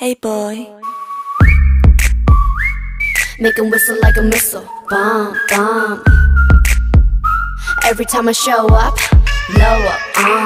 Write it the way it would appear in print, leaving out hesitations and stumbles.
Hey boy. Make 'em whistle like a missile. Bomb, bomb. Every time I show up, blow up.